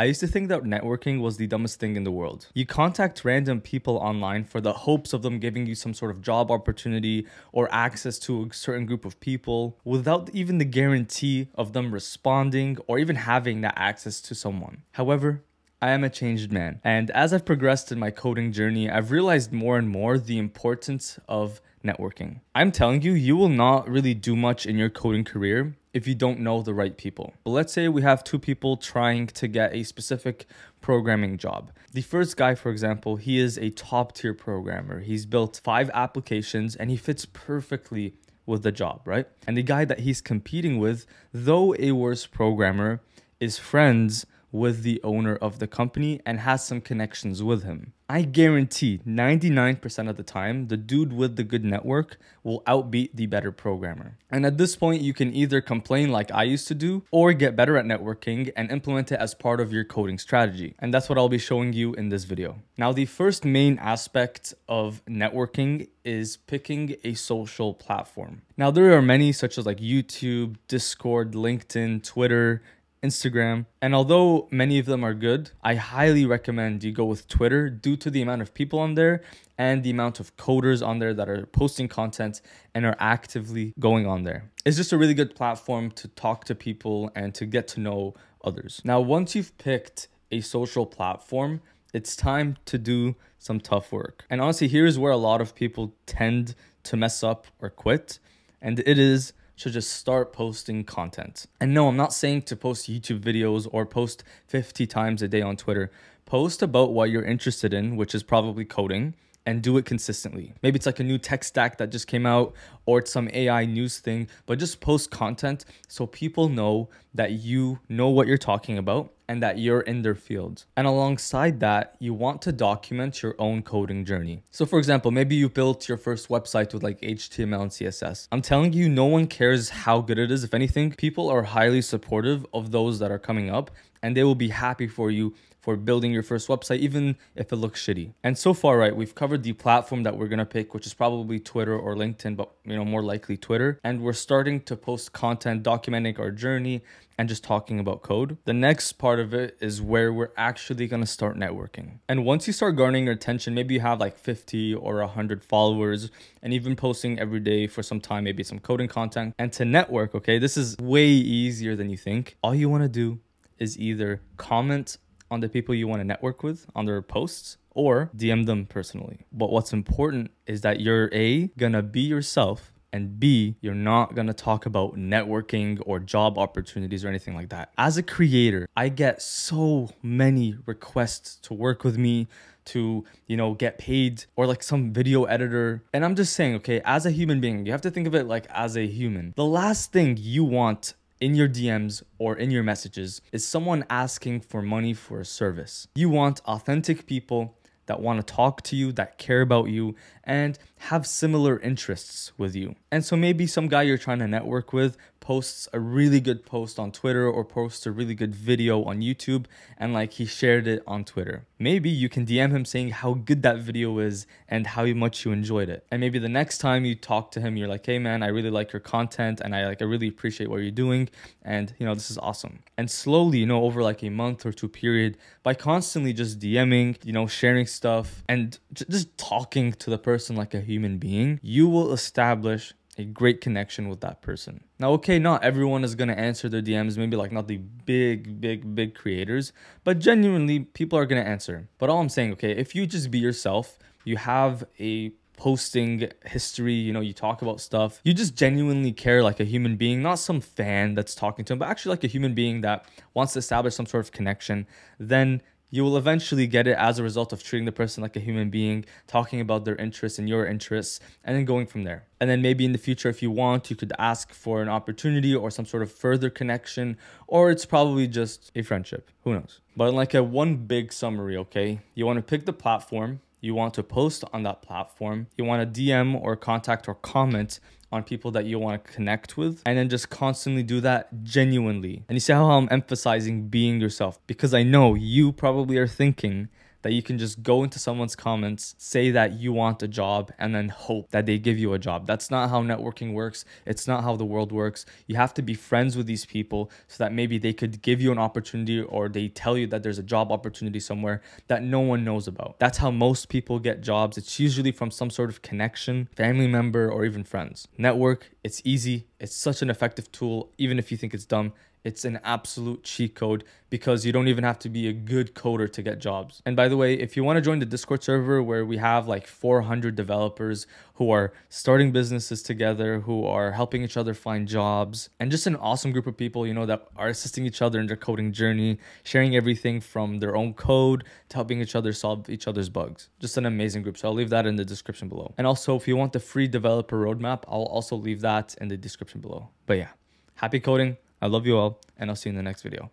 I used to think that networking was the dumbest thing in the world. You contact random people online for the hopes of them giving you some sort of job opportunity or access to a certain group of people without even the guarantee of them responding or even having that access to someone. However, I am a changed man, and as I've progressed in my coding journey, I've realized more and more the importance of networking. I'm telling you, you will not really do much in your coding career if you don't know the right people. But let's say we have two people trying to get a specific programming job. The first guy, for example, he is a top-tier programmer. He's built 5 applications and he fits perfectly with the job, right? And the guy that he's competing with, though a worse programmer, is friends with the owner of the company and has some connections with him. I guarantee 99% of the time, the dude with the good network will outbeat the better programmer. And at this point, you can either complain like I used to do or get better at networking and implement it as part of your coding strategy. And that's what I'll be showing you in this video. Now, the first main aspect of networking is picking a social platform. Now, there are many such as like YouTube, Discord, LinkedIn, Twitter, Instagram, and although many of them are good, I highly recommend you go with Twitter due to the amount of people on there and the amount of coders on there that are posting content and are actively going on there. It's just a really good platform to talk to people and to get to know others. Now, once you've picked a social platform, it's time to do some tough work. And honestly, here's where a lot of people tend to mess up or quit, and it is to just start posting content. And no, I'm not saying to post YouTube videos or post 50 times a day on Twitter. Post about what you're interested in, which is probably coding, and do it consistently. Maybe it's like a new tech stack that just came out or it's some AI news thing, but just post content so people know that you know what you're talking about and that you're in their field. And alongside that, you want to document your own coding journey. So for example, maybe you built your first website with like HTML and CSS. I'm telling you, no one cares how good it is. If anything, people are highly supportive of those that are coming up and they will be happy for you for building your first website, even if it looks shitty. And so far, right, we've covered the platform that we're gonna pick, which is probably Twitter or LinkedIn, but you know, more likely Twitter. And we're starting to post content, documenting our journey, and just talking about code. The next part of it is where we're actually gonna start networking. And once you start garnering attention, maybe you have like 50 or 100 followers, and you've been posting every day for some time, maybe some coding content. And to network, okay, this is way easier than you think. All you wanna do is either comment on the people you want to network with on their posts or DM them personally. But what's important is that you're A, gonna be yourself, and B, you're not gonna talk about networking or job opportunities or anything like that. As a creator, I get so many requests to work with me, to, you know, get paid or like some video editor. And I'm just saying, okay, as a human being, you have to think of it like as a human. The last thing you want in your DMs or in your messages is someone asking for money for a service. You want authentic people that want to talk to you, that care about you, and have similar interests with you. And so maybe some guy you're trying to network with posts a really good post on Twitter or posts a really good video on YouTube, and like he shared it on Twitter. Maybe you can DM him saying how good that video is and how much you enjoyed it. And maybe the next time you talk to him, you're like, hey man, I really like your content and I really appreciate what you're doing, and you know, this is awesome. And slowly, you know, over like a month or two period, by constantly just DMing, you know, sharing stuff and just talking to the person like a human being, you will establish a great connection with that person. Now, okay, not everyone is gonna answer their DMs, maybe like not the big creators, but genuinely people are gonna answer. But all I'm saying, okay, if you just be yourself, you have a posting history, you know, you talk about stuff, you just genuinely care like a human being, not some fan that's talking to him, but actually like a human being that wants to establish some sort of connection, then you will eventually get it as a result of treating the person like a human being, talking about their interests and your interests, and then going from there. And then maybe in the future, if you want, you could ask for an opportunity or some sort of further connection, or it's probably just a friendship, who knows? But in like a one big summary, okay, you wanna pick the platform, you want to post on that platform, you wanna DM or contact or comment on people that you want to connect with, and then just constantly do that genuinely. And you see how I'm emphasizing being yourself, because I know you probably are thinking that you can just go into someone's comments, say that you want a job, and then hope that they give you a job. That's not how networking works. It's not how the world works. You have to be friends with these people so that maybe they could give you an opportunity, or they tell you that there's a job opportunity somewhere that no one knows about. That's how most people get jobs. It's usually from some sort of connection, family member, or even friends. Network, it's easy. It's such an effective tool, even if you think it's dumb. It's an absolute cheat code because you don't even have to be a good coder to get jobs. And by the way, if you want to join the Discord server where we have like 400 developers who are starting businesses together, who are helping each other find jobs, and just an awesome group of people, you know, that are assisting each other in their coding journey, sharing everything from their own code to helping each other solve each other's bugs. Just an amazing group. So I'll leave that in the description below. And also, if you want the free developer roadmap, I'll also leave that in the description below. But yeah, happy coding. I love you all, and I'll see you in the next video.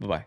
Bye-bye.